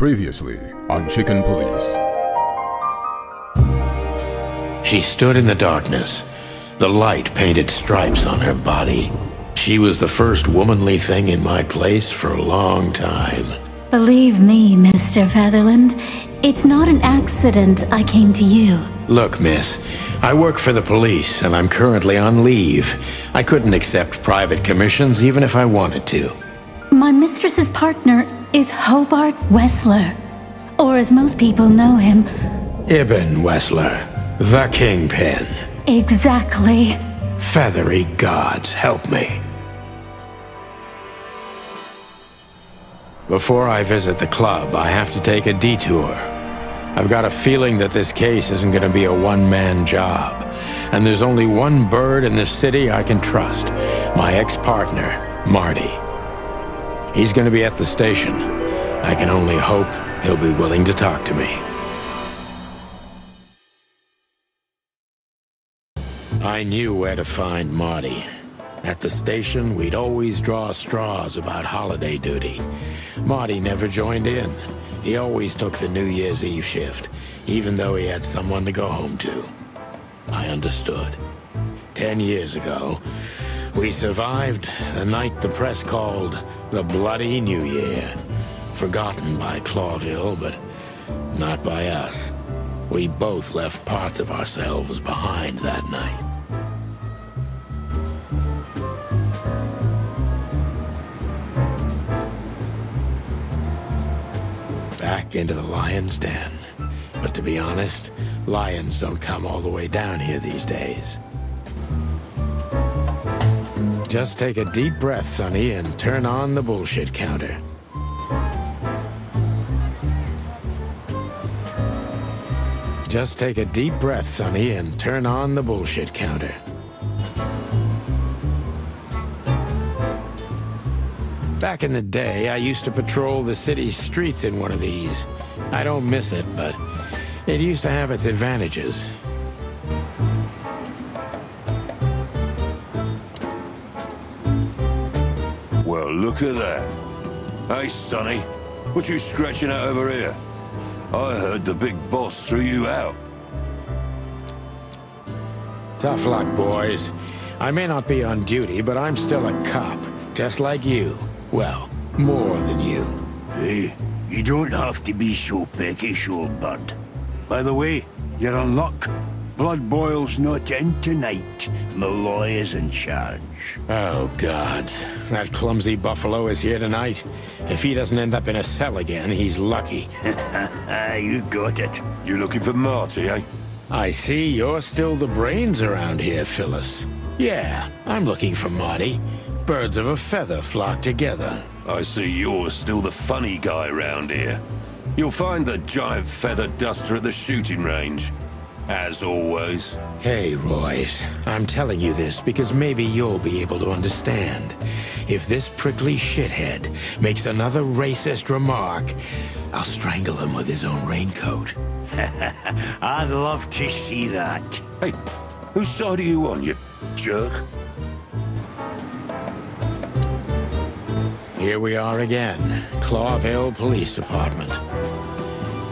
Previously on Chicken Police. She stood in the darkness. The light painted stripes on her body. She was the first womanly thing in my place for a long time. Believe me, Mr. Featherland, it's not an accident I came to you. Look, miss, I work for the police and I'm currently on leave. I couldn't accept private commissions even if I wanted to. My mistress's partner is Hobart Wessler, or as most people know him, Ibn Wessler, the kingpin. Exactly. Feathery gods, help me. Before I visit the club, I have to take a detour. I've got a feeling that this case isn't going to be a one-man job, and there's only one bird in this city I can trust, my ex-partner, Marty. He's going to be at the station. I can only hope he'll be willing to talk to me. I knew where to find Marty. At the station, we'd always draw straws about holiday duty. Marty never joined in. He always took the New Year's Eve shift, even though he had someone to go home to. I understood. 10 years ago, we survived the night the press called the Bloody New Year. Forgotten by Clawville, but not by us. We both left parts of ourselves behind that night. Back into the lion's den. But to be honest, lions don't come all the way down here these days. Just take a deep breath, Sonny, and turn on the bullshit counter. Just take a deep breath, Sonny, and turn on the bullshit counter. Back in the day, I used to patrol the city's streets in one of these. I don't miss it, but it used to have its advantages. Well, look at that. Hey, Sonny, what you scratching at over here? I heard the big boss threw you out. Tough luck, boys. I may not be on duty, but I'm still a cop, just like you. Well, more than you. Hey, you don't have to be so peckish, old bud. By the way, you're in luck. Bloodboil's not in tonight. Malloy is in charge. Oh, God. That clumsy buffalo is here tonight. If he doesn't end up in a cell again, he's lucky. You got it. You're looking for Marty, eh? I see you're still the brains around here, Phyllis. Yeah, I'm looking for Marty. Birds of a feather flock together. I see you're still the funny guy around here. You'll find the giant feather duster at the shooting range. As always. Hey, Royce, I'm telling you this because maybe you'll be able to understand. If this prickly shithead makes another racist remark, I'll strangle him with his own raincoat. I'd love to see that. Hey, whose side are you on, you jerk? Here we are again, Clawville Police Department.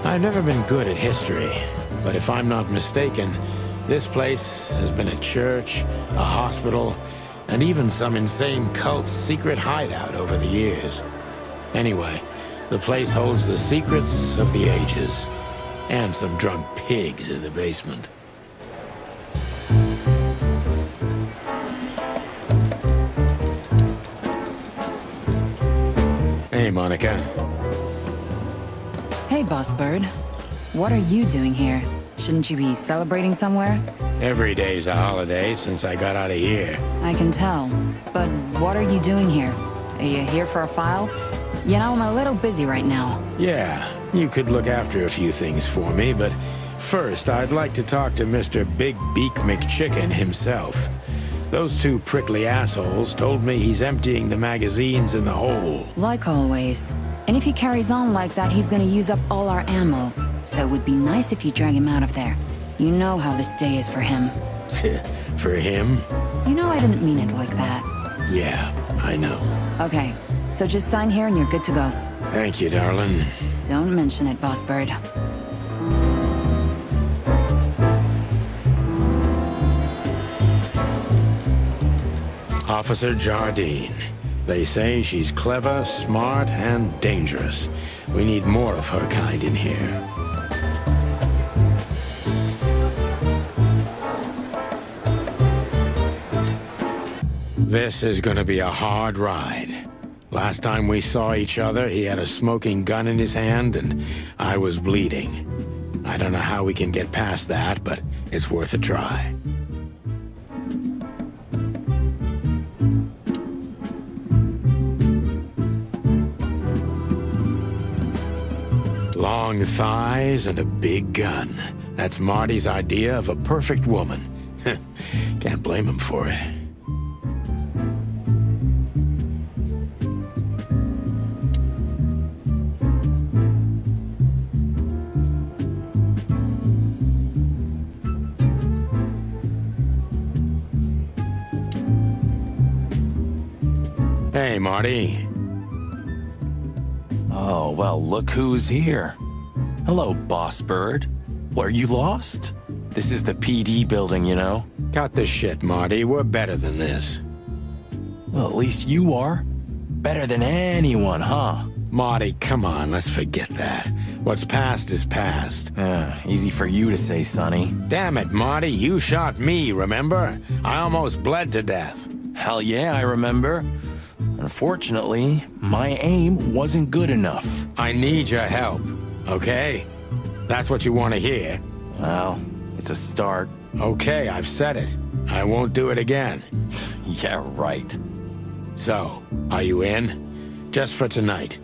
I've never been good at history. But if I'm not mistaken, this place has been a church, a hospital, and even some insane cult's secret hideout over the years. Anyway, the place holds the secrets of the ages, and some drunk pigs in the basement. Hey, Monica. Hey, Boss Bird. What are you doing here? Shouldn't you be celebrating somewhere? Every day's a holiday since I got out of here. I can tell. But what are you doing here? Are you here for a file? You know, I'm a little busy right now. Yeah, you could look after a few things for me, but first I'd like to talk to Mr. Big Beak McChicken himself. Those two prickly assholes told me he's emptying the magazines in the hole. Like always. And if he carries on like that, he's gonna use up all our ammo. So it would be nice if you drag him out of there. You know how this day is for him. For him? You know I didn't mean it like that. Yeah, I know. Okay, so just sign here and you're good to go. Thank you, darling. Don't mention it, Boss Bird. Officer Jardine. They say she's clever, smart, and dangerous. We need more of her kind in here. This is gonna be a hard ride. Last time we saw each other, he had a smoking gun in his hand and I was bleeding. I don't know how we can get past that, but it's worth a try. Long thighs and a big gun. That's Marty's idea of a perfect woman. Can't blame him for it. Hey, Marty. Oh, well, look who's here. Hello, Boss Bird. Were you lost? This is the PD building, you know. Cut the shit, Marty. We're better than this. Well, at least you are. Better than anyone, huh? Marty, come on, let's forget that. What's past is past. Easy for you to say, Sonny. Damn it, Marty, you shot me, remember? I almost bled to death. Hell yeah, I remember. Unfortunately, my aim wasn't good enough. I need your help, okay? That's what you want to hear. Well, it's a start. Okay, I've said it. I won't do it again. Yeah, right. So, are you in? Just for tonight.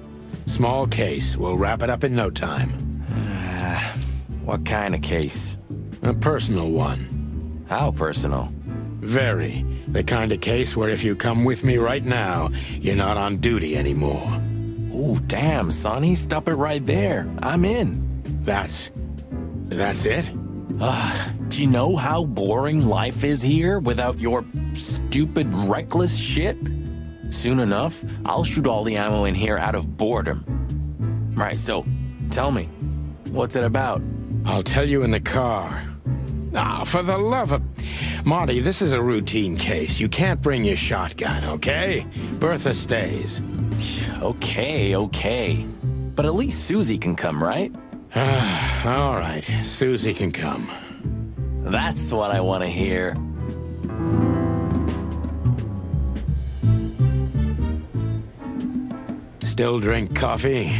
Small case. We'll wrap it up in no time. What kind of case? A personal one. How personal? Very. The kind of case where if you come with me right now, you're not on duty anymore. Oh, damn, Sonny, stop it right there. I'm in. That's it? Do you know how boring life is here without your stupid, reckless shit? Soon enough, I'll shoot all the ammo in here out of boredom. Right, so, tell me, what's it about? I'll tell you in the car. Ah, for the love of... Marty, this is a routine case. You can't bring your shotgun, okay? Bertha stays. Okay. But at least Susie can come, right? All right, Susie can come. That's what I want to hear. Still drink coffee?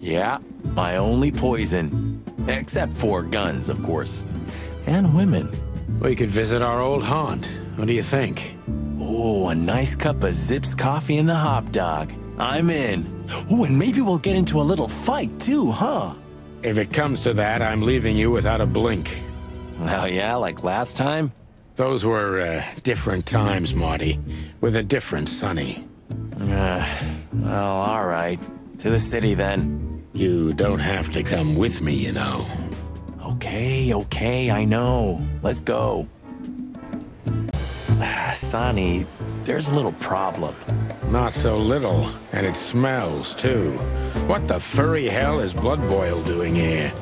Yeah, my only poison. Except for guns, of course. And women. We could visit our old haunt. What do you think? Oh, a nice cup of Zips coffee and the hop dog. I'm in. Oh, and maybe we'll get into a little fight too, huh? If it comes to that, I'm leaving you without a blink. Oh yeah, like last time? Those were different times, Marty. With a different Sonny. Well, all right. To the city then. You don't have to come with me, you know. Okay, I know. Let's go. Sonny, there's a little problem. Not so little, and it smells, too. What the furry hell is Bloodboil doing here?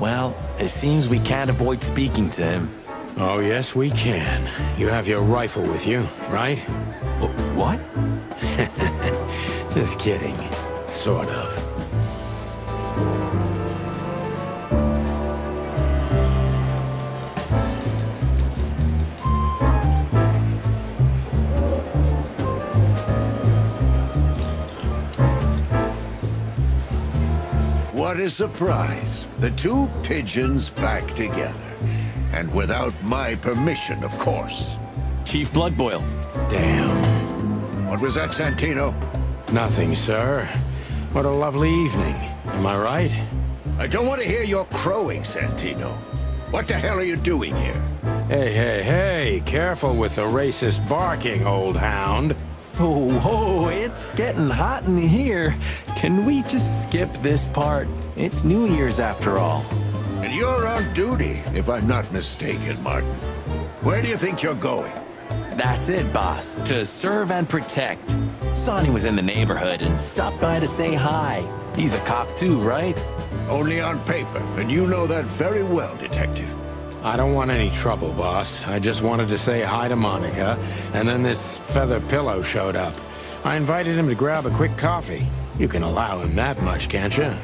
Well, it seems we can't avoid speaking to him. Oh, yes, we can. You have your rifle with you, right? What? Just kidding. Sort of. What a surprise. The two pigeons back together. And without my permission, of course. Chief Bloodboil. Damn. What was that, Santino? Nothing, sir. What a lovely evening. Am I right? I don't want to hear your crowing, Santino. What the hell are you doing here? Hey. Careful with the racist barking, old hound. Oh, it's getting hot in here. Can we just skip this part? It's New Year's after all. And you're on duty, if I'm not mistaken, Martin. Where do you think you're going? That's it, boss. To serve and protect. Sonny was in the neighborhood and stopped by to say hi. He's a cop too, right? Only on paper, and you know that very well, Detective. I don't want any trouble, boss. I just wanted to say hi to Monica, and then this feather pillow showed up. I invited him to grab a quick coffee. You can allow him that much, can't you?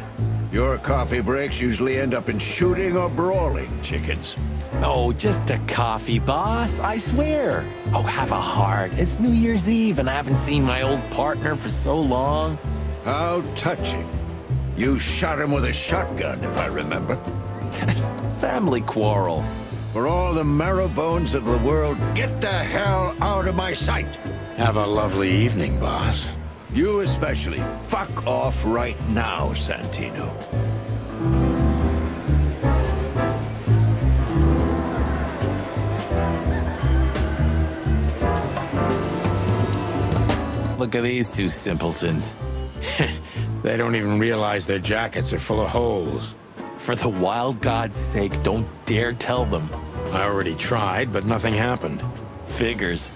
Your coffee breaks usually end up in shooting or brawling, chickens. Oh, just a coffee, boss, I swear. Oh, have a heart. It's New Year's Eve, and I haven't seen my old partner for so long. How touching. You shot him with a shotgun, if I remember. Family quarrel. For all the marrow bones of the world, get the hell out of my sight. Have a lovely evening, boss. You especially. Fuck off right now, Santino. Look at these two simpletons. They don't even realize their jackets are full of holes. For the wild god's sake, don't dare tell them. I already tried, but nothing happened. Figures.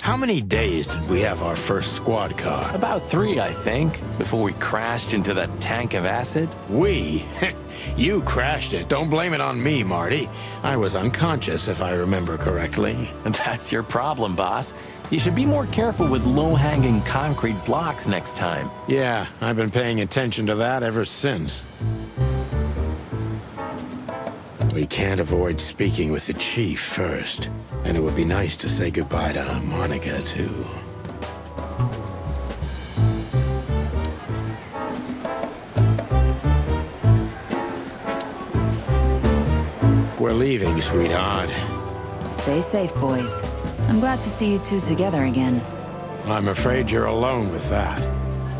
How many days did we have our first squad car? About 3, I think, before we crashed into that tank of acid. We? You crashed it. Don't blame it on me, Marty. I was unconscious, if I remember correctly. And that's your problem, boss. You should be more careful with low-hanging concrete blocks next time. Yeah, I've been paying attention to that ever since. We can't avoid speaking with the chief first. And it would be nice to say goodbye to Monica, too. We're leaving, sweetheart. Stay safe, boys. I'm glad to see you two together again. I'm afraid you're alone with that.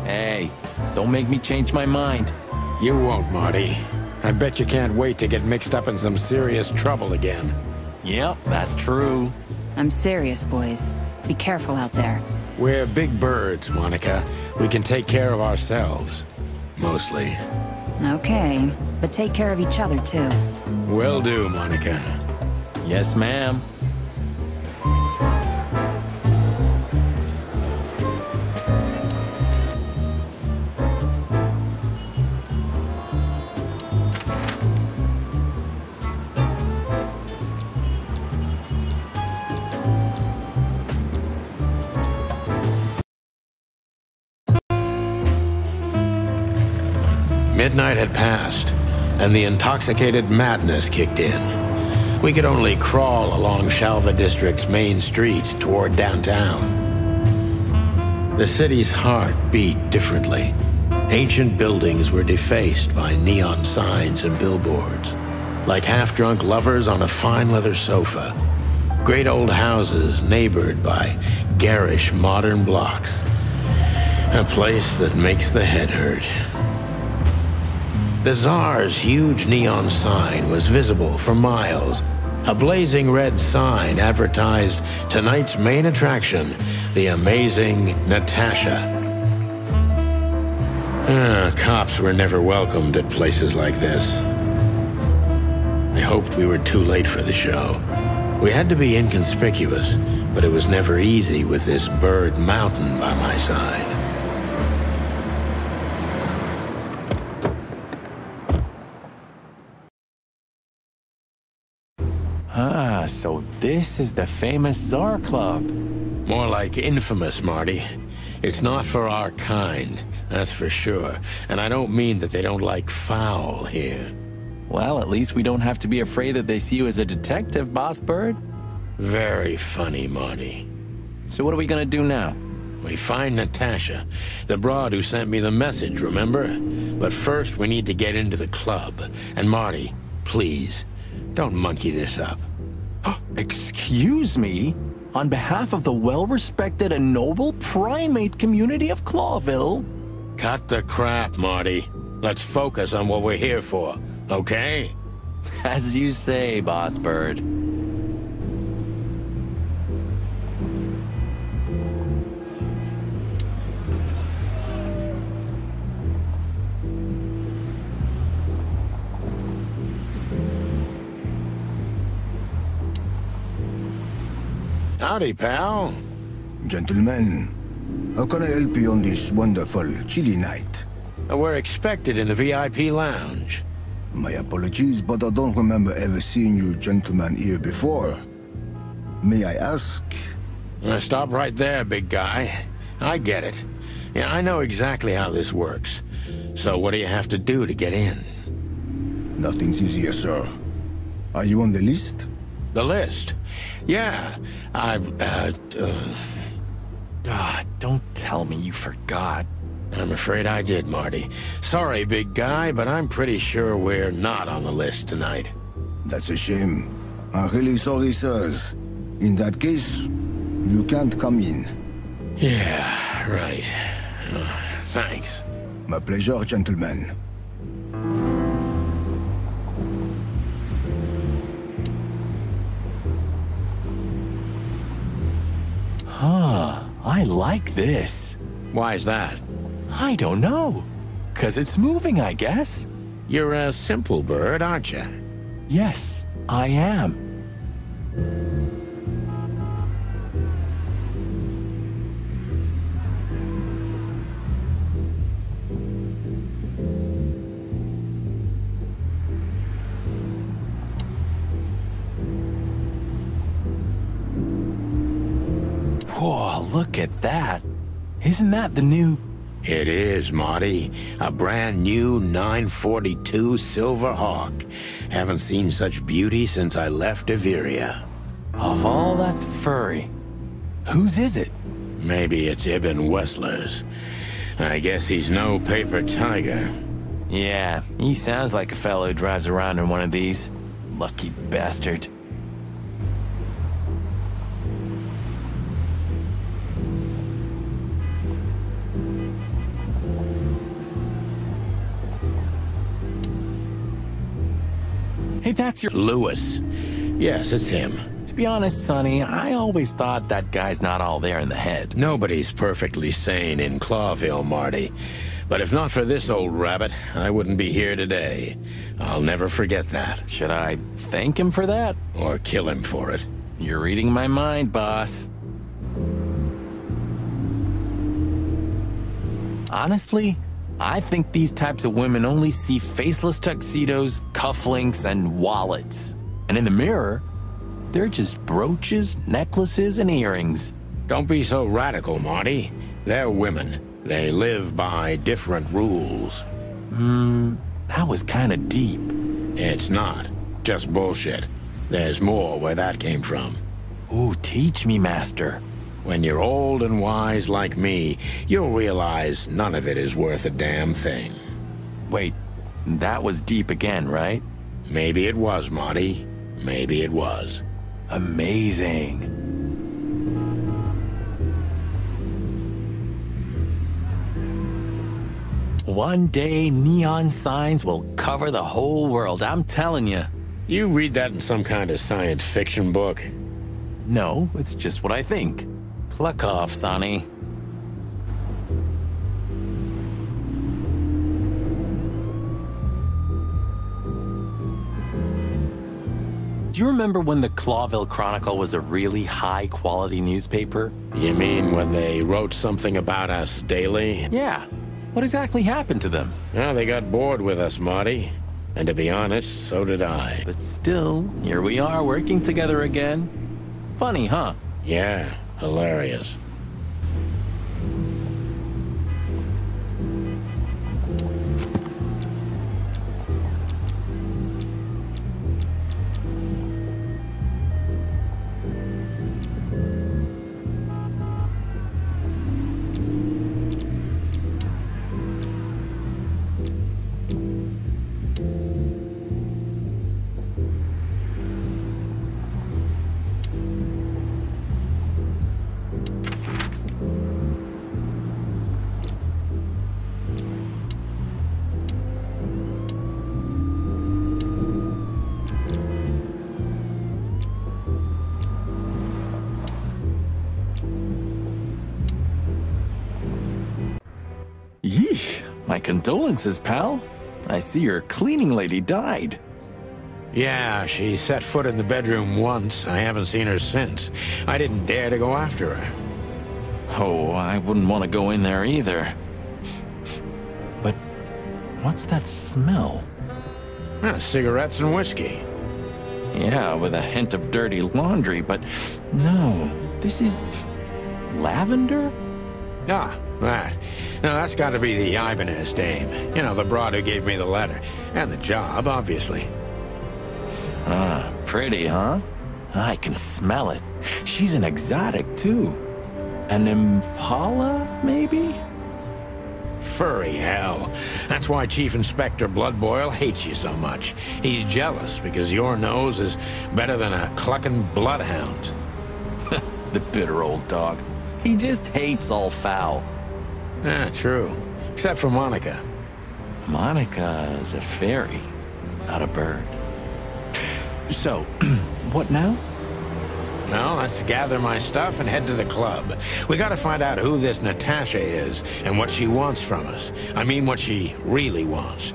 Hey, don't make me change my mind. You won't, Marty. I bet you can't wait to get mixed up in some serious trouble again. Yep, that's true. I'm serious, boys. Be careful out there. We're big birds, Monica. We can take care of ourselves. Mostly. Okay, but take care of each other, too. Will do, Monica. Yes, ma'am. Midnight had passed, and the intoxicated madness kicked in. We could only crawl along Shalva District's main street toward downtown. The city's heart beat differently. Ancient buildings were defaced by neon signs and billboards, like half-drunk lovers on a fine leather sofa. Great old houses neighbored by garish modern blocks. A place that makes the head hurt. The Czar's huge neon sign was visible for miles. A blazing red sign advertised tonight's main attraction, the amazing Natasha. Cops were never welcomed at places like this. I hoped we were too late for the show. We had to be inconspicuous, but it was never easy with this bird mountain by my side. Ah, so this is the famous Czar Club. More like infamous, Marty. It's not for our kind, that's for sure. And I don't mean that they don't like foul here. Well, at least we don't have to be afraid that they see you as a detective, Boss Bird. Very funny, Marty. So what are we gonna do now? We find Natasha, the broad who sent me the message, remember? But first, we need to get into the club. And Marty, please, don't monkey this up. Excuse me? On behalf of the well-respected and noble primate community of Clawville? Cut the crap, Marty. Let's focus on what we're here for, okay? As you say, Boss Bird. Howdy, pal. Gentlemen, how can I help you on this wonderful, chilly night? We're expected in the VIP lounge. My apologies, but I don't remember ever seeing you gentlemen here before. May I ask? Stop right there, big guy. I get it. Yeah, I know exactly how this works. So what do you have to do to get in? Nothing's easier, sir. Are you on the list? The list? Yeah, don't tell me you forgot. I'm afraid I did, Marty. Sorry, big guy, but I'm pretty sure we're not on the list tonight. That's a shame. I'm really sorry, sirs. In that case, you can't come in. Yeah, right. Thanks. My pleasure, gentlemen. Huh, I like this. Why is that? I don't know. 'Cause it's moving, I guess. You're a simple bird, aren't you? Yes, I am. Whoa, look at that. Isn't that the new... It is, Marty. A brand new 942 Silver Hawk. Haven't seen such beauty since I left Iveria. Of all that's furry, whose is it? Maybe it's Ibn Wessler's. I guess he's no paper tiger. Yeah, he sounds like a fellow who drives around in one of these. Lucky bastard. Hey, that's your... Lewis. Yes, it's him. To be honest, Sonny, I always thought that guy's not all there in the head. Nobody's perfectly sane in Clawville, Marty. But if not for this old rabbit, I wouldn't be here today. I'll never forget that. Should I thank him for that? Or kill him for it? You're reading my mind, boss. Honestly, I think these types of women only see faceless tuxedos, cufflinks, and wallets. And in the mirror, they're just brooches, necklaces, and earrings. Don't be so radical, Marty. They're women. They live by different rules. That was kind of deep. It's not. Just bullshit. There's more where that came from. Ooh, teach me, master. When you're old and wise like me, you'll realize none of it is worth a damn thing. Wait, that was deep again, right? Maybe it was, Marty. Maybe it was. Amazing. One day, neon signs will cover the whole world, I'm telling you. You read that in some kind of science fiction book? No, it's just what I think. Cluck off, Sonny. Do you remember when the Clawville Chronicle was a really high-quality newspaper? You mean when they wrote something about us daily? Yeah. What exactly happened to them? Well, they got bored with us, Marty. And to be honest, so did I. But still, here we are working together again. Funny, huh? Yeah. Hilarious. Condolences, pal. I see your cleaning lady died. Yeah, she set foot in the bedroom once. I haven't seen her since. I didn't dare to go after her. Oh, I wouldn't want to go in there either. But what's that smell? Cigarettes and whiskey. Yeah, with a hint of dirty laundry, but no, this is lavender? Ah, that. Now, that's got to be the Ibanez dame. You know, the broad who gave me the letter. And the job, obviously. Ah, pretty, huh? I can smell it. She's an exotic, too. An impala, maybe? Furry hell. That's why Chief Inspector Bloodboil hates you so much. He's jealous because your nose is better than a clucking bloodhound. The bitter old dog. He just hates all foul. Ah, true. Except for Monica. Monica is a fairy, not a bird. So, what now? Well, let's gather my stuff and head to the club. We gotta find out who this Natasha is and what she wants from us. I mean, what she really wants.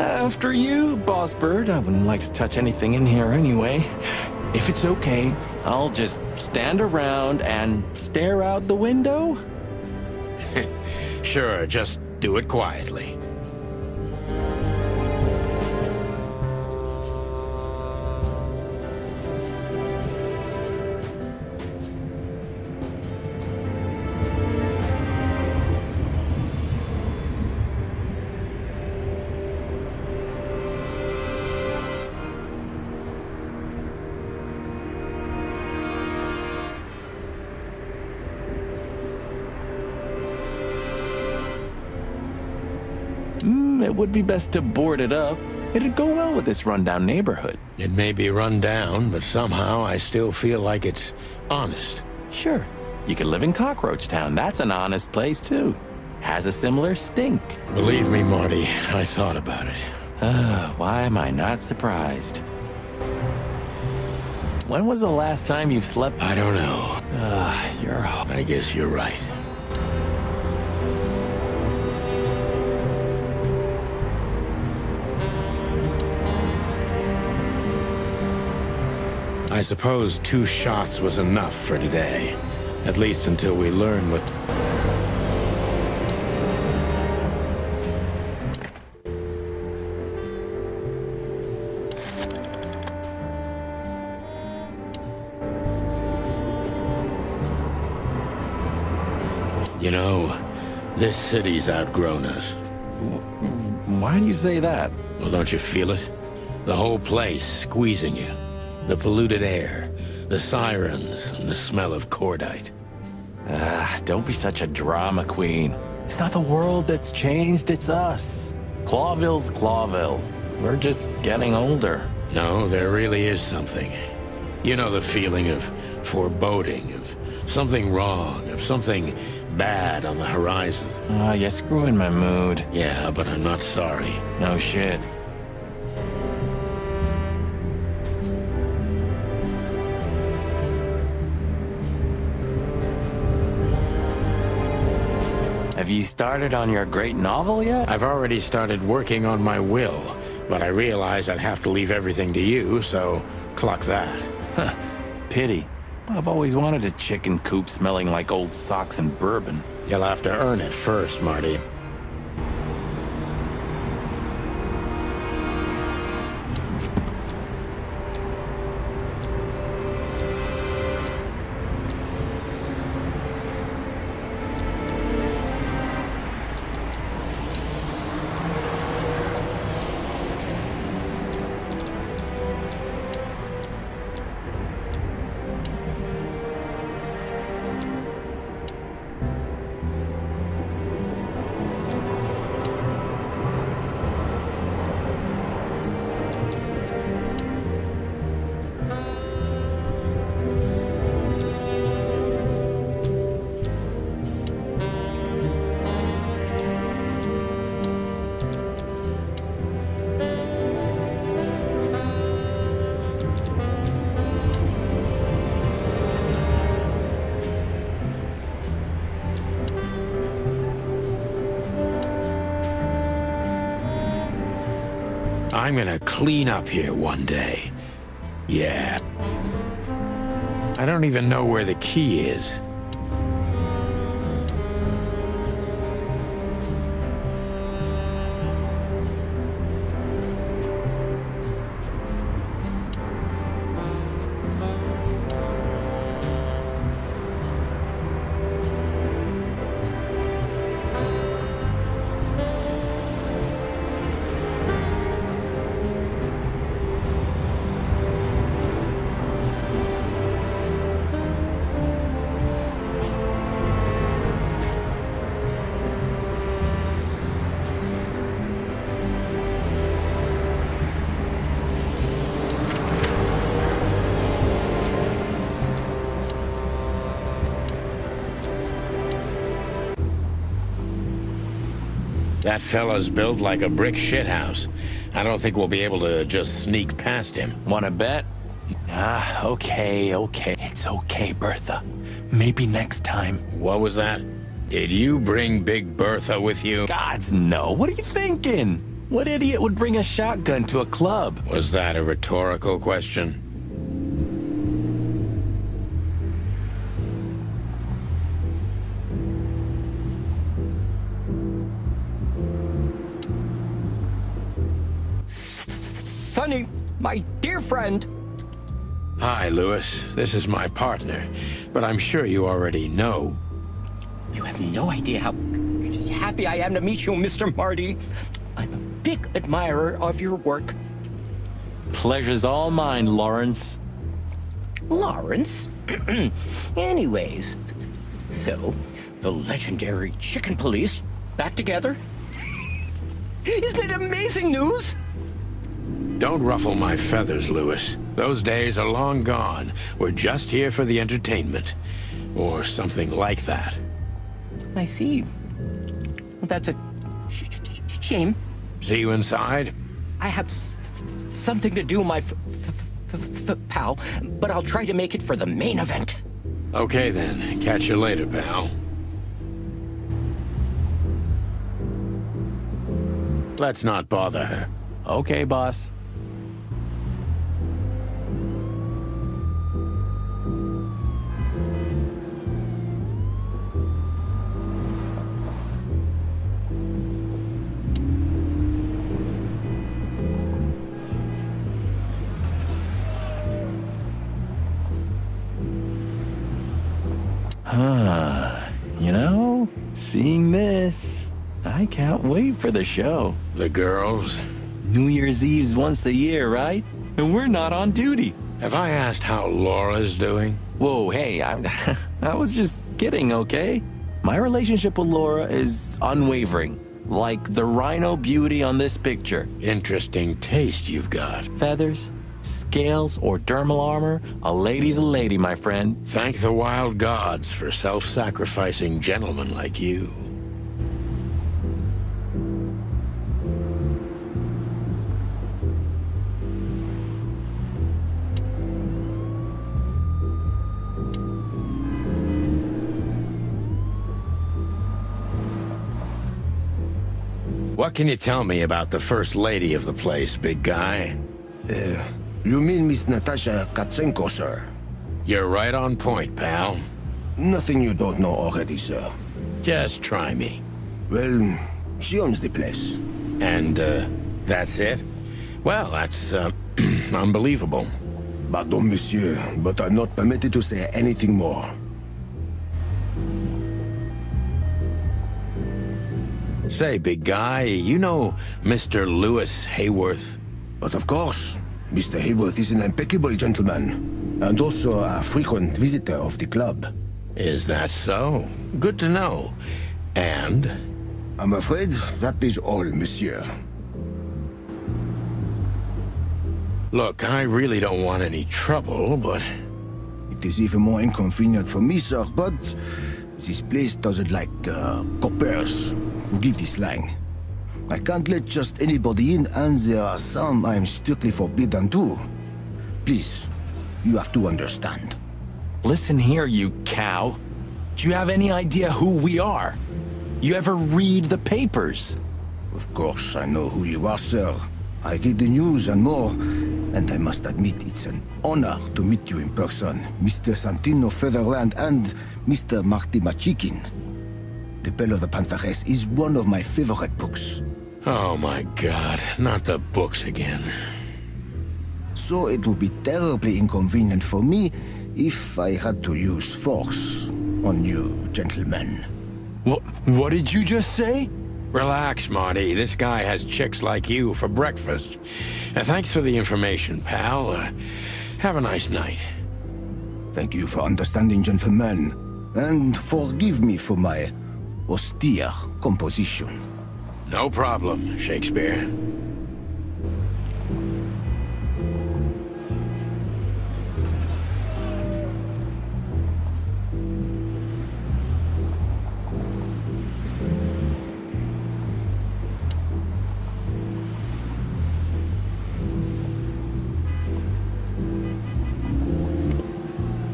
After you, Boss Bird. I wouldn't like to touch anything in here anyway. If it's okay, I'll just stand around and stare out the window? Sure, just do it quietly. It would be best to board it up. It'd go well with this rundown neighborhood. It may be run down, but somehow I still feel like it's honest. Sure. You could live in Cockroach Town. That's an honest place, too. Has a similar stink. Believe me, Marty, I thought about it. Why am I not surprised? When was the last time you've slept? I don't know. I guess you're right. I suppose 2 shots was enough for today, at least until we learn what... You know, this city's outgrown us. Why do you say that? Well, don't you feel it? The whole place squeezing you. The polluted air, the sirens, and the smell of cordite. Don't be such a drama queen. It's not the world that's changed, it's us. Clawville's Clawville. We're just getting older. No, there really is something. You know the feeling of foreboding, of something wrong, of something bad on the horizon. You're screwing my mood. Yeah, but I'm not sorry. No shit. Have you started on your great novel yet? I've already started working on my will, but I realize I'd have to leave everything to you, so clock that. Huh. Pity. I've always wanted a chicken coop smelling like old socks and bourbon. You'll have to earn it first, Marty. I'm gonna clean up here one day. Yeah. I don't even know where the key is. That fella's built like a brick shithouse. I don't think we'll be able to just sneak past him. Wanna bet? Ah, okay, okay. It's okay, Bertha. Maybe next time. What was that? Did you bring Big Bertha with you? Gods, no. What are you thinking? What idiot would bring a shotgun to a club? Was that a rhetorical question? Sonny, my dear friend. Hi, Lewis. This is my partner, but I'm sure you already know. You have no idea how happy I am to meet you, Mr. Marty. I'm a big admirer of your work. Pleasure's all mine, Lawrence. Lawrence? Anyways, so the legendary Chicken Police back together? Isn't it amazing news? Don't ruffle my feathers, Lewis. Those days are long gone. We're just here for the entertainment. Or something like that. I see. Well, that's a shame. See you inside? I have something to do, my pal, but I'll try to make it for the main event. Okay then. Catch you later, pal. Let's not bother her. Okay, boss. You know, seeing this, I can't wait for the show. The girls? New Year's Eve's once a year, right? And we're not on duty. Have I asked how Laura's doing? Whoa, hey, I was just kidding, okay? My relationship with Laura is unwavering. Like the rhino beauty on this picture. Interesting taste you've got. Feathers, scales, or dermal armor, a lady's a lady, my friend. Thank the wild gods for self-sacrificing gentlemen like you. What can you tell me about the first lady of the place, big guy? You mean Miss Natasha Katzenko, sir? You're right on point, pal. Nothing you don't know already, sir. Just try me. Well, she owns the place. And, that's it? Well, that's, unbelievable. Pardon, monsieur, but I'm not permitted to say anything more. Say, big guy, you know Mr. Lewis Hayworth? But of course, Mr. Hayworth is an impeccable gentleman, and also a frequent visitor of the club. Is that so? Good to know. And? I'm afraid that is all, monsieur. Look, I really don't want any trouble, but... It is even more inconvenient for me, sir, but... This place doesn't like, coppers. Forgive the slang. I can't let just anybody in, and there are some I'm strictly forbidden to. Please, you have to understand. Listen here, you cow. Do you have any idea who we are? You ever read the papers? Of course I know who you are, sir. I read the news and more, and I must admit it's an honor to meet you in person, Mr. Santino Featherland and Mr. Marty McChicken. The Bell of the Pantheres is one of my favorite books. Oh my God, not the books again. So it would be terribly inconvenient for me if I had to use force on you, gentlemen. What did you just say? Relax, Marty. This guy has chicks like you for breakfast. Thanks for the information, pal. Have a nice night. Thank you for understanding, gentlemen. And forgive me for my austere composition. No problem, Shakespeare.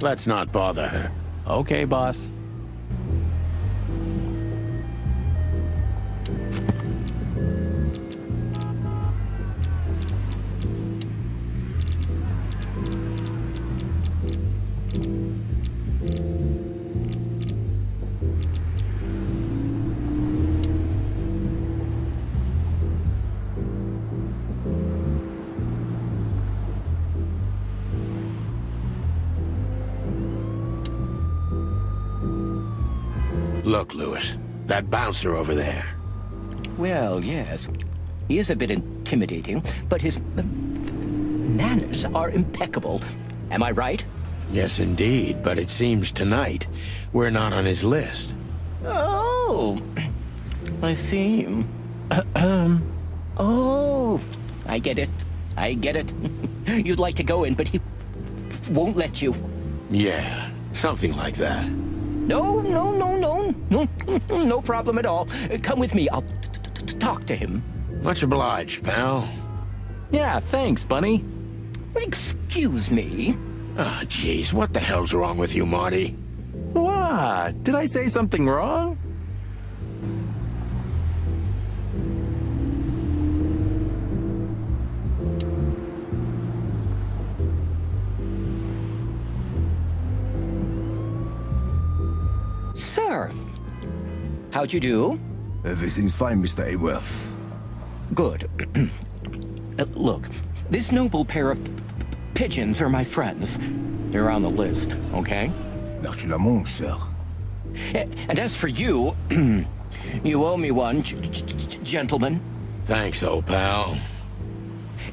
Let's not bother her. Okay, boss. Look, Lewis, that bouncer over there. Well, yes. He is a bit intimidating, but his manners are impeccable. Am I right? Yes, indeed, but it seems tonight we're not on his list. Oh, I see. Oh, I get it. I get it. You'd like to go in, but he won't let you. Yeah, something like that. No, no problem at all. Come with me, I'll talk to him. Much obliged, pal. Yeah, thanks, Bunny. Excuse me? Ah, jeez, what the hell's wrong with you, Marty? What? Did I say something wrong? How'd you do? Everything's fine, Mr. Hayworth. Good. Look, this noble pair of pigeons are my friends. They're on the list, okay? Naturellement, sir. And as for you, you owe me one, gentlemen. Thanks, old pal.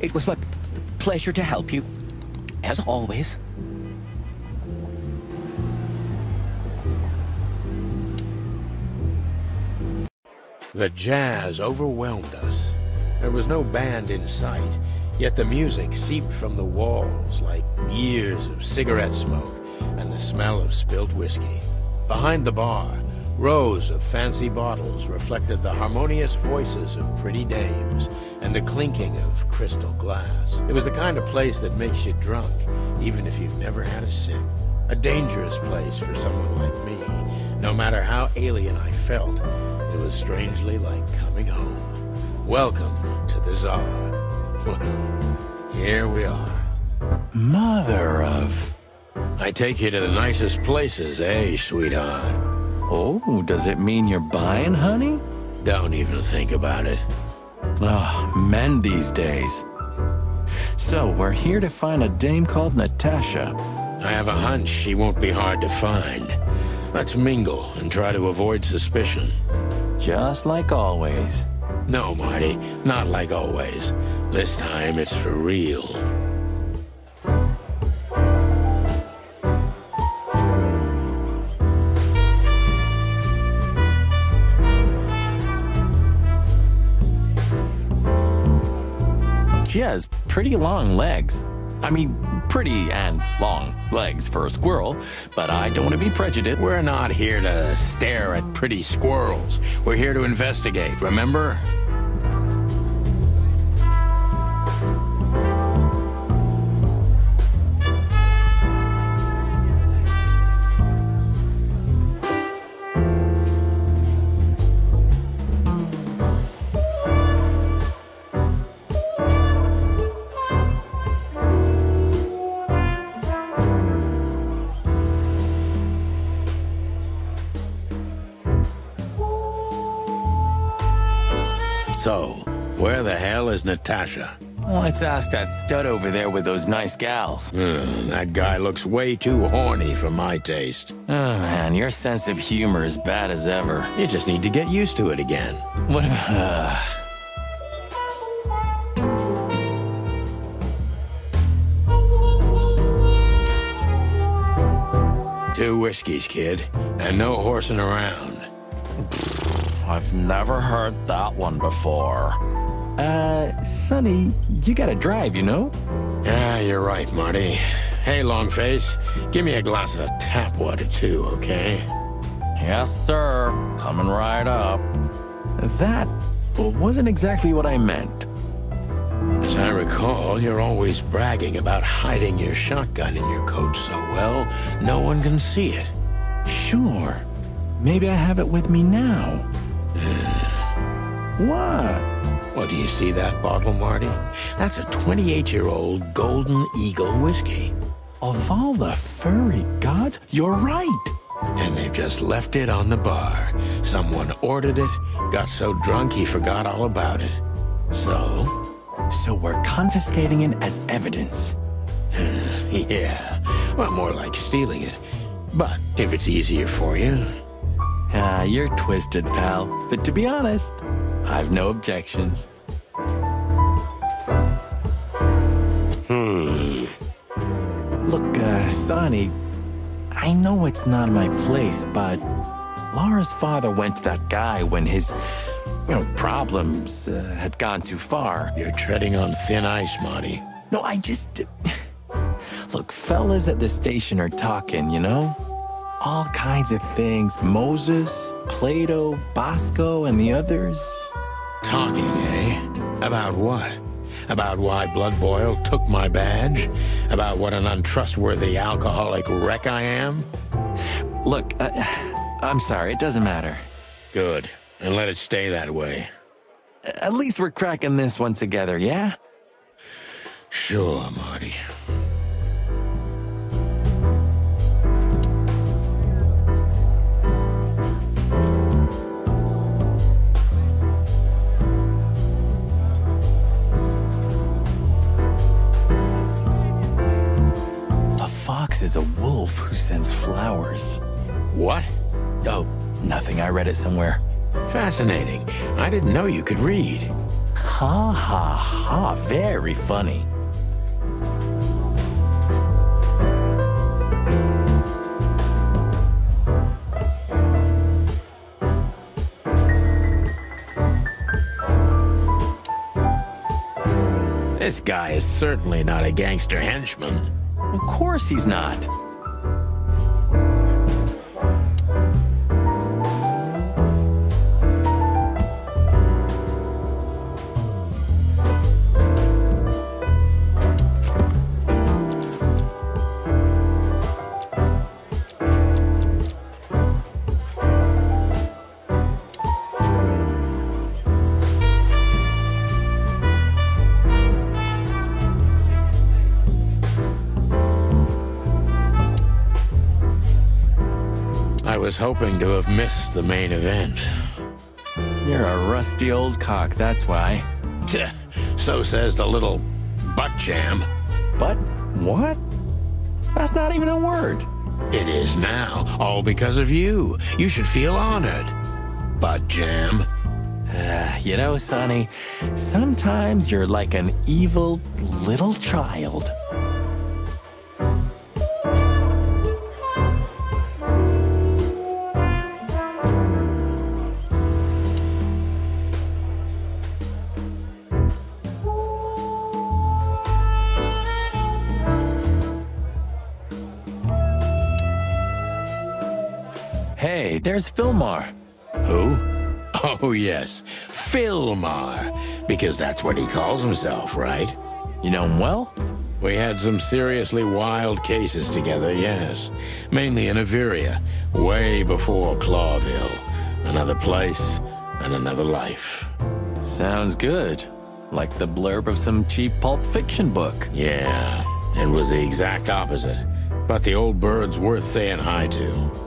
It was my pleasure to help you, as always. The jazz overwhelmed us. There was no band in sight, yet the music seeped from the walls like years of cigarette smoke and the smell of spilled whiskey. Behind the bar, rows of fancy bottles reflected the harmonious voices of pretty dames and the clinking of crystal glass. It was the kind of place that makes you drunk, even if you've never had a sip. A dangerous place for someone like me. No matter how alien I felt, it was strangely like coming home. Welcome to the Czar. Well, here we are. Mother of... I take you to the nicest places, eh, sweetheart? Oh, does it mean you're buying, honey? Don't even think about it. Oh, men these days. So, we're here to find a dame called Natasha. I have a hunch she won't be hard to find. Let's mingle and try to avoid suspicion. Just like always. No, Marty, not like always. This time it's for real. She has pretty long legs. I mean, pretty and long legs for a squirrel, but I don't want to be prejudiced. We're not here to stare at pretty squirrels. We're here to investigate, remember? was Natasha. Let's ask that stud over there with those nice gals. That guy looks way too horny for my taste. Oh, man, your sense of humor is bad as ever. You just need to get used to it again. What about... Two whiskeys, kid, and no horsing around. I've never heard that one before. Sonny, you gotta drive, you know? Yeah, you're right, Marty. Hey, Longface, give me a glass of tap water too, okay? Yes, sir. Coming right up. That wasn't exactly what I meant. As I recall, you're always bragging about hiding your shotgun in your coat so well, no one can see it. Sure. Maybe I have it with me now. What? Well, do you see that bottle, Marty? That's a 28-year-old Golden Eagle whiskey. Of all the furry gods, you're right. And they've just left it on the bar. Someone ordered it, got so drunk he forgot all about it. So... so we're confiscating it as evidence. Yeah, well, more like stealing it. But if it's easier for you. Ah, you're twisted, pal. But to be honest, I've no objections. Look, Sonny, I know it's not my place, but Laura's father went to that guy when his... problems had gone too far. You're treading on thin ice, Marty. No, I just... Look, fellas at the station are talking, you know? All kinds of things. Moses, Plato, Bosco, and the others. Talking, eh? About what? About why Bloodboil took my badge? About what an untrustworthy alcoholic wreck I am? Look, I'm sorry. It doesn't matter. Good. And let it stay that way. At least we're cracking this one together, yeah? Sure, Marty. A fox is a wolf who sends flowers. What? Oh, nothing. I read it somewhere. Fascinating. I didn't know you could read. Ha ha ha, very funny. This guy is certainly not a gangster henchman. Of course he's not. I was hoping to have missed the main event. You're a rusty old cock, that's why. So says the little butt jam. But what? That's not even a word. It is now, all because of you. You should feel honored. Butt jam. You know, Sonny, sometimes you're like an evil little child. There's Filmar. Who? Oh, yes. Filmar. Because that's what he calls himself, right? You know him well? We had some seriously wild cases together, yes. Mainly in Iveria, way before Clawville. Another place and another life. Sounds good. Like the blurb of some cheap Pulp Fiction book. Yeah, and was the exact opposite. But the old bird's worth saying hi to.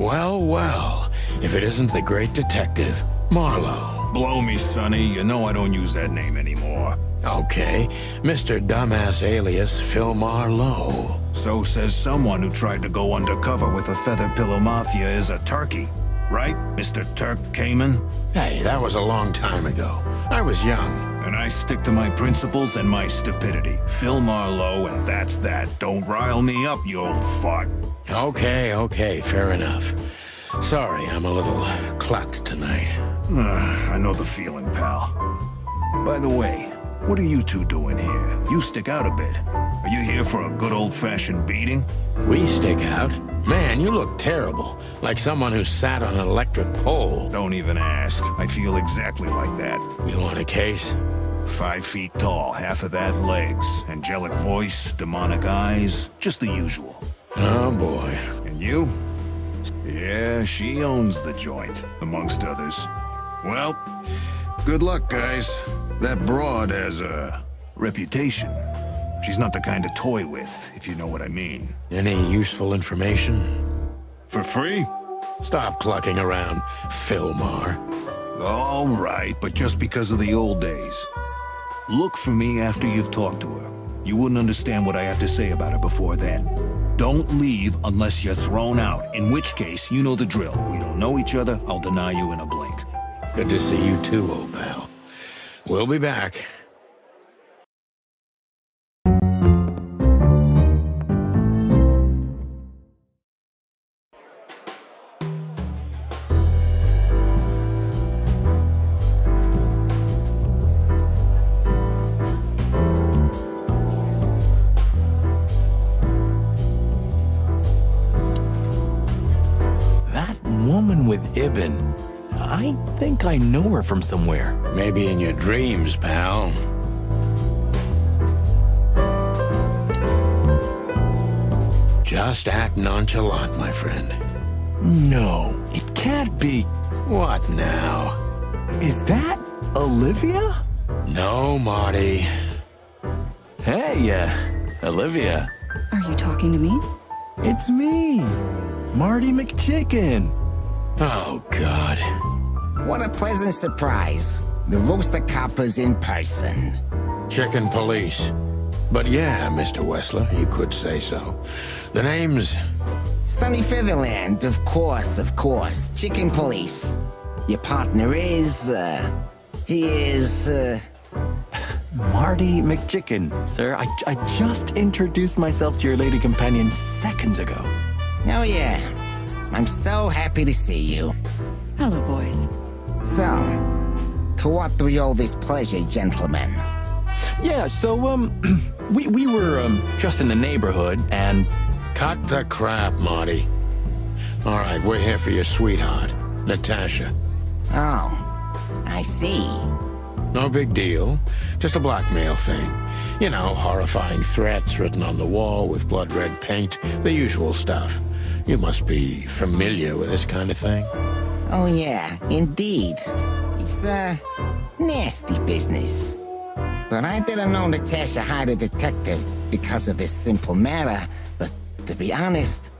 Well, well, if it isn't the great detective, Marlowe. Blow me, Sonny. You know I don't use that name anymore. Okay. Mr. Dumbass alias Phil Marlowe. So says someone who tried to go undercover with the Feather Pillow Mafia is a turkey. Right, Mr. Turk Cayman? Hey, that was a long time ago. I was young. And I stick to my principles and my stupidity. Phil Marlowe, and that's that. Don't rile me up, you old fart. Okay, okay, fair enough. Sorry, I'm a little clocked tonight. I know the feeling, pal. By the way, what are you two doing here? You stick out a bit. Are you here for a good old-fashioned beating? We stick out? Man, you look terrible. Like someone who sat on an electric pole. Don't even ask. I feel exactly like that. You want a case? 5 feet tall, half of that legs. Angelic voice, demonic eyes, just the usual. Oh, boy. And you? Yeah, she owns the joint, amongst others. Well, good luck, guys. That broad has a reputation. She's not the kind to toy with, if you know what I mean. Any useful information? For free? Stop clucking around, Filmar. All right, but just because of the old days. Look for me after you've talked to her. You wouldn't understand what I have to say about her before then. Don't leave unless you're thrown out, in which case you know the drill. We don't know each other, I'll deny you in a blink. Good to see you too, old pal. We'll be back. Ibn. I think I know her from somewhere. Maybe in your dreams, pal. Just act nonchalant, my friend. No, it can't be. What now? Is that Olivia? No, Marty. Hey, Olivia. Are you talking to me? It's me, Marty McChicken. Oh, God. What a pleasant surprise. The Rooster Copper's in person. Chicken Police. But yeah, Mr. Wessler, you could say so. The name's... Sonny Featherland, of course, Chicken Police. Your partner is, Marty McChicken, sir. I just introduced myself to your lady companion seconds ago. Oh, yeah. I'm so happy to see you. Hello, boys. So, to what do we owe this pleasure, gentlemen? Yeah, so, we were, just in the neighborhood, and... Cut the crap, Marty. All right, we're here for your sweetheart, Natasha. Oh, I see. No big deal. Just a blackmail thing. You know, horrifying threats written on the wall with blood-red paint, the usual stuff. You must be familiar with this kind of thing. Oh, yeah, indeed. It's a nasty business. But I didn't know Natasha hired a detective because of this simple matter. But to be honest,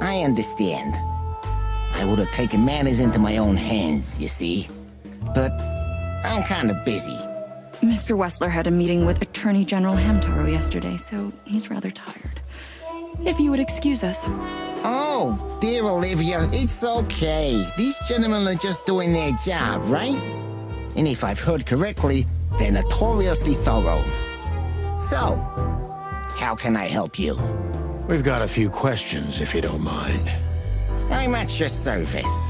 I understand. I would have taken matters into my own hands, you see. But I'm kind of busy. Mr. Wessler had a meeting with Attorney General Hamtaro yesterday, so he's rather tired. If you would excuse us. Oh, dear Olivia, it's okay. These gentlemen are just doing their job, right? And if I've heard correctly, they're notoriously thorough. So, how can I help you? We've got a few questions, if you don't mind. I'm at your service.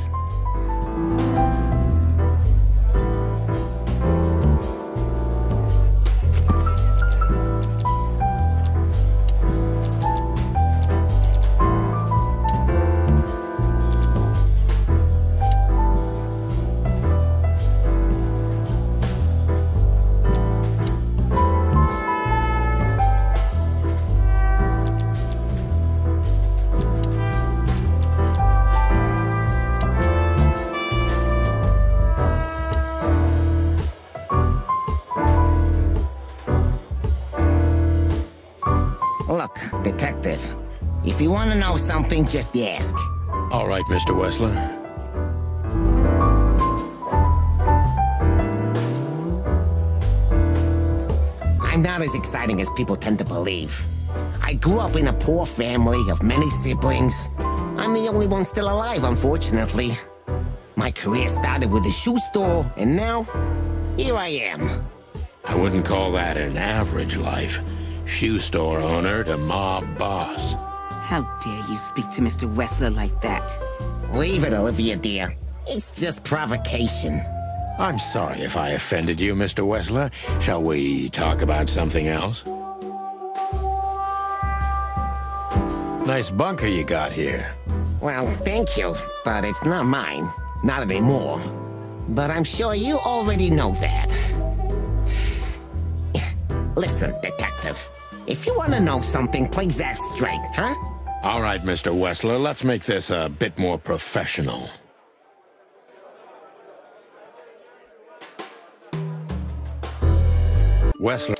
If you want to know something, just ask. All right, Mr. Wessler. I'm not as exciting as people tend to believe. I grew up in a poor family of many siblings. I'm the only one still alive, unfortunately. My career started with a shoe store, and now, here I am. I wouldn't call that an average life. Shoe store owner to mob boss. How dare you speak to Mr. Wessler like that? Leave it, Olivia, dear. It's just provocation. I'm sorry if I offended you, Mr. Wessler. Shall we talk about something else? Nice bunker you got here. Well, thank you, but it's not mine. Not anymore. But I'm sure you already know that. Listen, detective. If you want to know something, please ask straight, huh? All right, Mr. Wessler, let's make this a bit more professional. Wessler.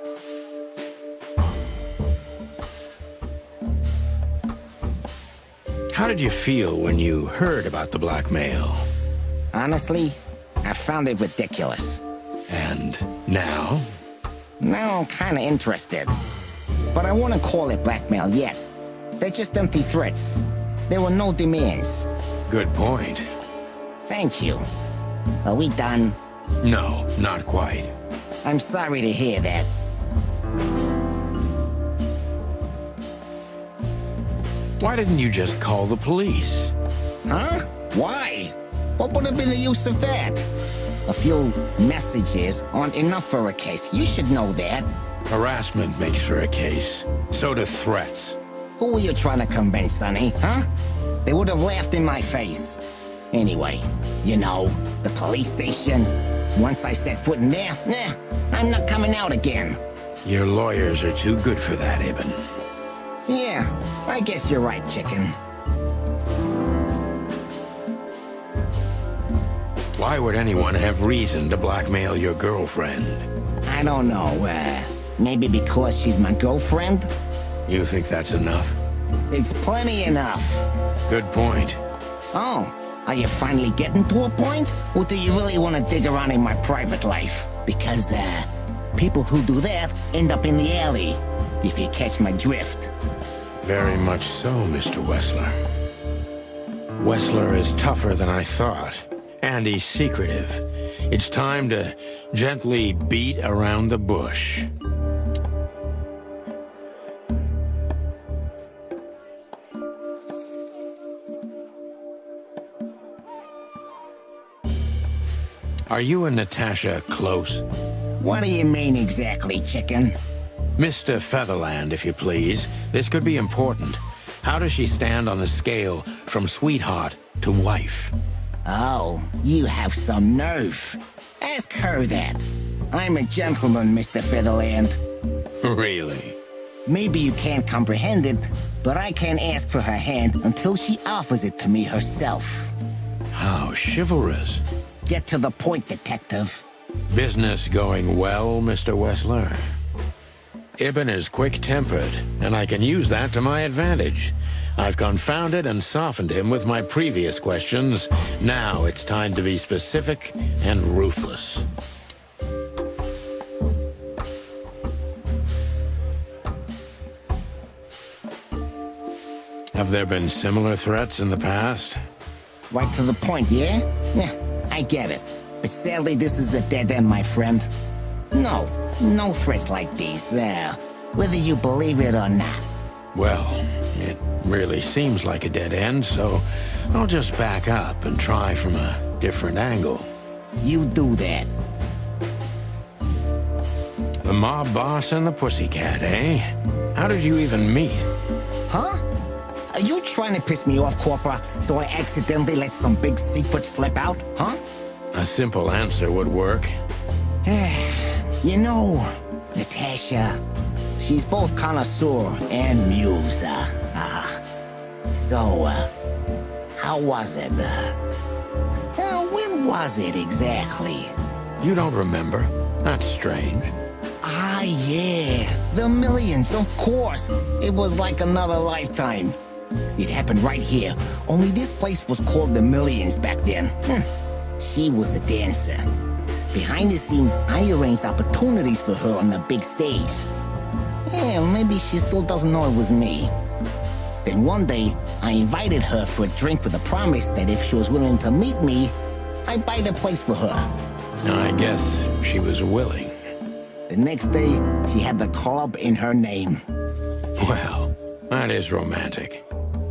How did you feel when you heard about the blackmail? Honestly, I found it ridiculous. And now? Now I'm kind of interested. But I wouldn't call it blackmail yet. They're just empty threats. There were no demands. Good point. Thank you. Are we done? No, not quite. I'm sorry to hear that. Why didn't you just call the police? Huh? Why? What would have been the use of that? A few messages aren't enough for a case. You should know that. Harassment makes for a case. So do threats. Who were you trying to convince, Sonny? Huh? They would have laughed in my face. Anyway, you know, the police station. Once I set foot in there, I'm not coming out again. Your lawyers are too good for that, Ibn. Yeah, I guess you're right, Chicken. Why would anyone have reason to blackmail your girlfriend? I don't know, maybe because she's my girlfriend? You think that's enough? It's plenty enough. Good point. Oh, are you finally getting to a point? Or do you really want to dig around in my private life? Because, people who do that end up in the alley, if you catch my drift. Very much so, Mr. Wessler. Wessler is tougher than I thought, and he's secretive. It's time to gently beat around the bush. Are you and Natasha close? What do you mean exactly, Chicken? Mr. Featherland, if you please. This could be important. How does she stand on the scale from sweetheart to wife? Oh, you have some nerve. Ask her that. I'm a gentleman, Mr. Featherland. Really? Maybe you can't comprehend it, but I can't ask for her hand until she offers it to me herself. How chivalrous. Get to the point, detective. Business going well, Mr. Wessler? Ibn is quick-tempered, and I can use that to my advantage. I've confounded and softened him with my previous questions. Now it's time to be specific and ruthless. Have there been similar threats in the past? Right to the point, yeah? I get it. But sadly, this is a dead end, my friend. No, no threats like these, whether you believe it or not. Well, it really seems like a dead end, so I'll just back up and try from a different angle. You do that. The mob boss and the pussycat, eh? How did you even meet? Huh? Are you trying to piss me off, Corporal, so I accidentally let some big secret slip out, huh? A simple answer would work. You know, Natasha, she's both connoisseur and muse. How was it? When was it exactly? You don't remember? That's strange. Ah, yeah. The millions, of course. It was like another lifetime. It happened right here, only this place was called the Millions back then. She was a dancer. Behind the scenes, I arranged opportunities for her on the big stage. Yeah, maybe she still doesn't know it was me. Then one day, I invited her for a drink with a promise that if she was willing to meet me, I'd buy the place for her. I guess she was willing. The next day, she had the club in her name. Well, that is romantic.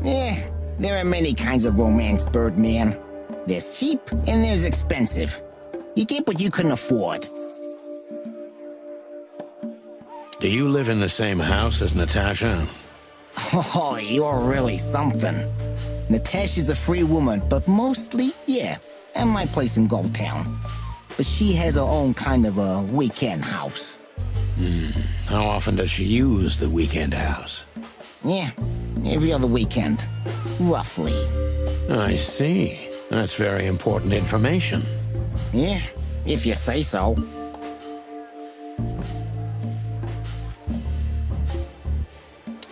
Yeah, there are many kinds of romance, Birdman. There's cheap and there's expensive. You get what you can afford. Do you live in the same house as Natasha? Oh, you're really something. Natasha's a free woman, but mostly, yeah, at my place in Goldtown. But she has her own kind of a weekend house. How often does she use the weekend house? Yeah, every other weekend, roughly. I see. That's very important information. Yeah, if you say so.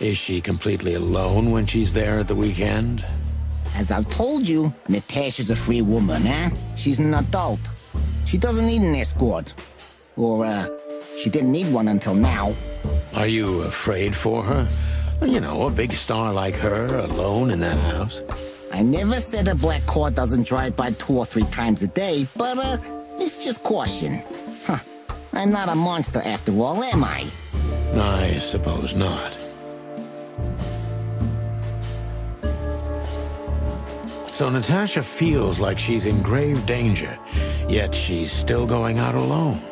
Is she completely alone when she's there at the weekend? As I've told you, Natasha's a free woman, eh? She's an adult. She doesn't need an escort. Or, she didn't need one until now. Are you afraid for her? You know, a big star like her, alone in that house. I never said a black car doesn't drive by 2 or 3 times a day, but, it's just caution. Huh. I'm not a monster after all, am I? I suppose not. So Natasha feels like she's in grave danger, yet she's still going out alone.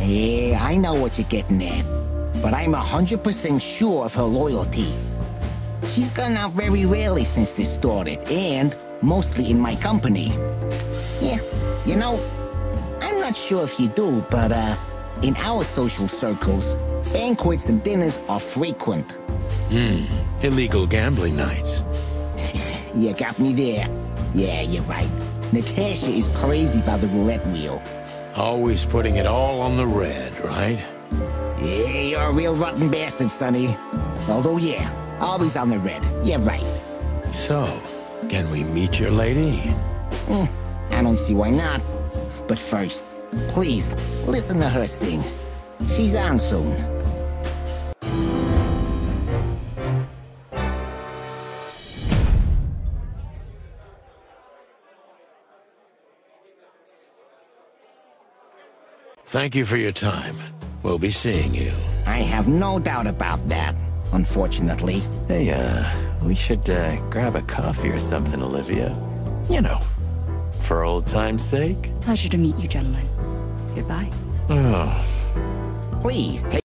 Yeah, I know what you're getting at, but I'm 100% sure of her loyalty. She's gone out very rarely since this started, and mostly in my company. Yeah, you know, I'm not sure if you do, but in our social circles, banquets and dinners are frequent. Illegal gambling nights. You got me there. Yeah, you're right. Natasha is crazy by the roulette wheel. Always putting it all on the red, right? Yeah, you're a real rotten bastard, Sonny. Although, yeah, always on the red. You're right. So, can we meet your lady? I don't see why not. But first, please, listen to her sing. She's on soon. Thank you for your time. We'll be seeing you. I have no doubt about that, unfortunately. Hey, we should, grab a coffee or something, Olivia. You know, for old time's sake. Pleasure to meet you, gentlemen. Goodbye. Oh. Please, take...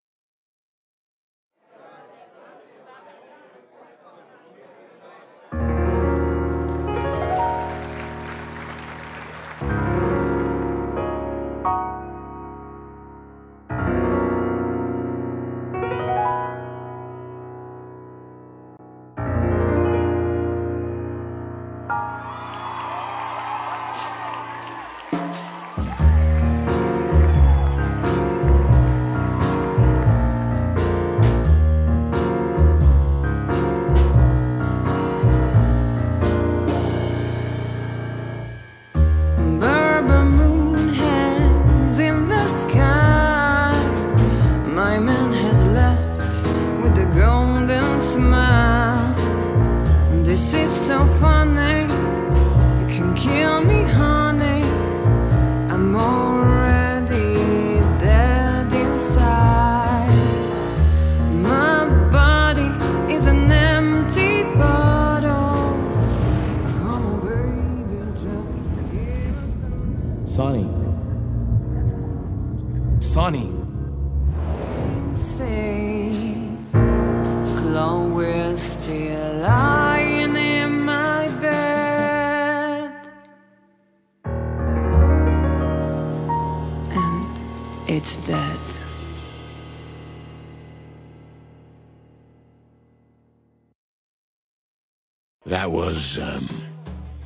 That was,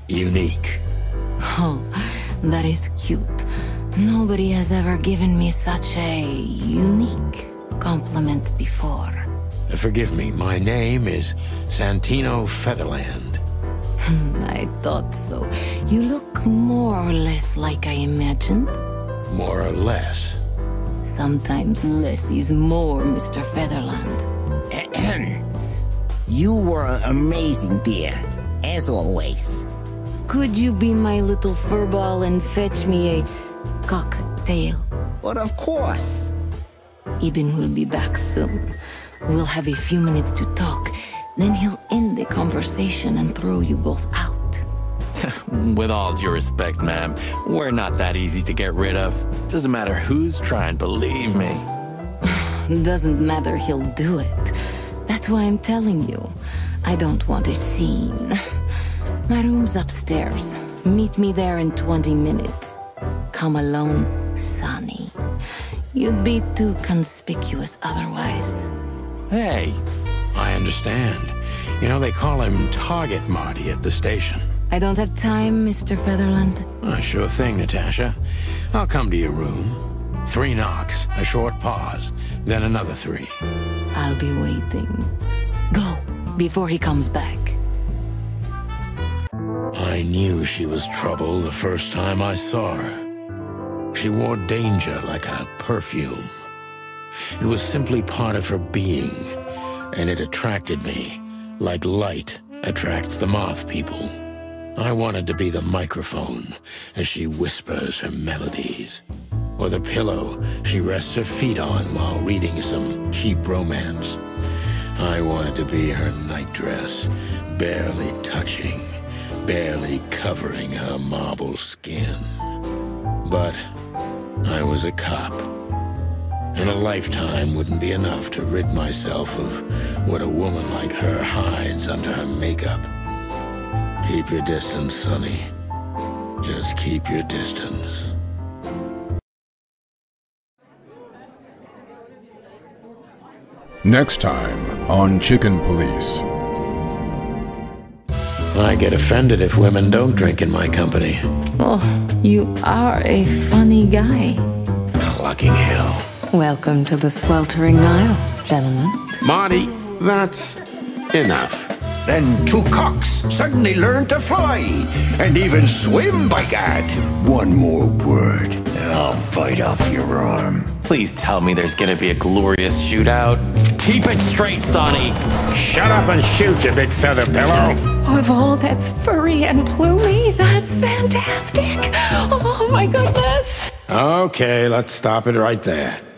unique. Oh, that is cute. Nobody has ever given me such a unique compliment before. Forgive me, my name is Santino Featherland. I thought so. You look more or less like I imagined. more or less. Sometimes less is more, Mr. Featherland. You were amazing, dear, as always. Could you be my little furball and fetch me a cocktail? But of course. Ibn will be back soon. We'll have a few minutes to talk. Then he'll end the conversation and throw you both out. With all due respect, ma'am, we're not that easy to get rid of. Doesn't matter who's trying, believe me. Doesn't matter, he'll do it. That's why I'm telling you. I don't want a scene. My room's upstairs. Meet me there in 20 minutes. Come alone, Sonny. You'd be too conspicuous otherwise. Hey, I understand. You know, they call him Target Marty at the station. I don't have time, Mr. Featherland. Oh, sure thing, Natasha. I'll come to your room. 3 knocks, a short pause, then another 3. I'll be waiting. Go, before he comes back. I knew she was trouble the first time I saw her. She wore danger like a perfume. It was simply part of her being, and it attracted me, like light attracts the moth people. I wanted to be the microphone as she whispers her melodies, or the pillow she rests her feet on while reading some cheap romance. I wanted to be her nightdress, barely touching, barely covering her marble skin. But I was a cop, and a lifetime wouldn't be enough to rid myself of what a woman like her hides under her makeup. Keep your distance, Sonny. Just keep your distance. Next time on Chicken Police. I get offended if women don't drink in my company. Oh, you are a funny guy. Clucking hell. Welcome to the sweltering Nile, gentlemen. Marty, that's enough. Then 2 cocks suddenly learned to fly, and even swim, by God. One more word, and I'll bite off your arm. Please tell me there's gonna be a glorious shootout. Keep it straight, Sonny. Shut up and shoot, you big feather pillow. Of all that's furry and plumy, that's fantastic. Oh my goodness. Okay, let's stop it right there.